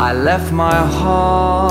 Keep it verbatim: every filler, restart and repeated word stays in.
I left my heart.